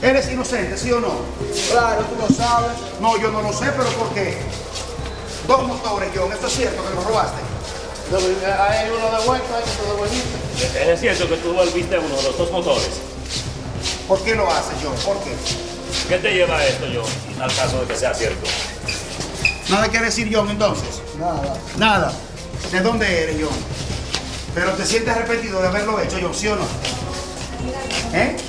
¿Eres inocente, sí o no? Claro, tú lo sabes. No, yo no lo sé, pero ¿por qué? Dos motores, John, ¿esto es cierto que los robaste? No, hay uno devuelto, hay otro devuelto. Es cierto que tú devolviste uno de los dos motores. ¿Por qué lo haces, John? ¿Por qué? ¿Qué te lleva a esto, John, al caso de que sea cierto? ¿Nada quiere decir, John, entonces? Nada. Nada. ¿De dónde eres, John? ¿Pero te sientes arrepentido de haberlo hecho, John, sí o no? ¿Eh?